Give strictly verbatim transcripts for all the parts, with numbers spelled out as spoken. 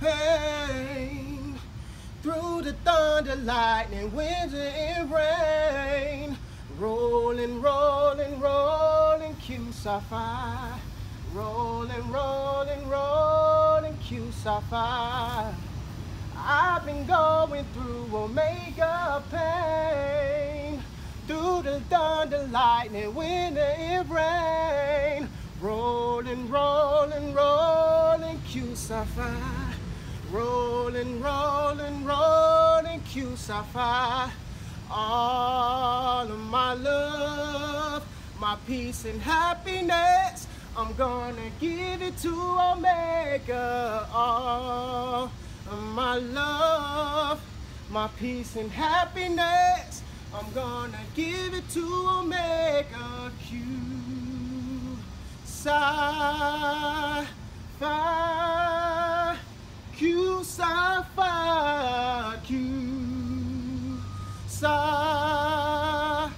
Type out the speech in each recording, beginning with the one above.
the pain, through the thunder, lightning, winds and rain. Rolling, rolling, rolling, Q Sapphire. Rolling, rolling, rolling, Q Sapphire. I've been going through Omega pain, through the thunder, lightning, wind and rain. Rolling, rolling, rolling, Q Sapphire. Rolling, rolling, rolling, Q Sapphire. All of my love, my peace and happiness, I'm gonna give it to Omega. All of my love, my peace and happiness, I'm gonna give it to Omega. Q Sapphire, Q Sapphire, Q Sapphire,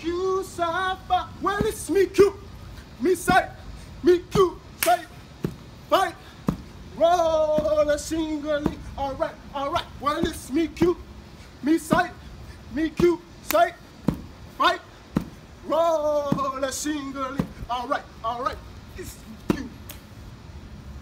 Q Sapphire. Well, it's me Q, me say, me Q say, fight, roll a singly. All right, all right. Well, it's me Q, me say, me Q say, fight. Roll a singly. All right, all right. It's